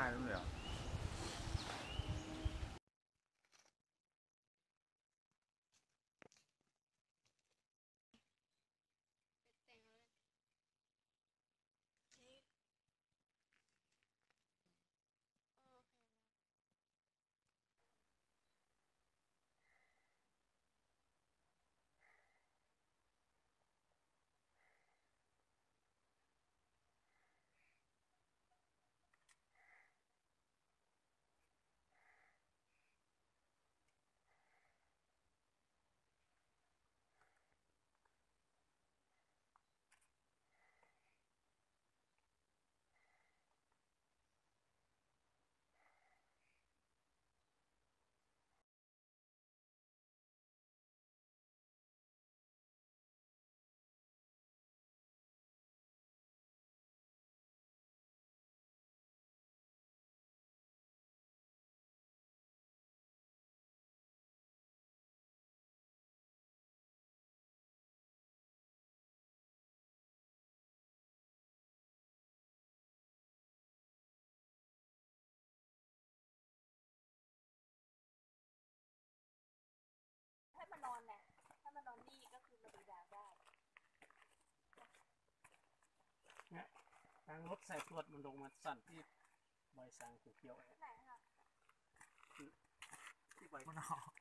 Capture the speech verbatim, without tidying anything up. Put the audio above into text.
快不了。ทางรถใส่ตรวจมันลงมาสั่นที่ใบสางเขียวๆที่ใบมันออก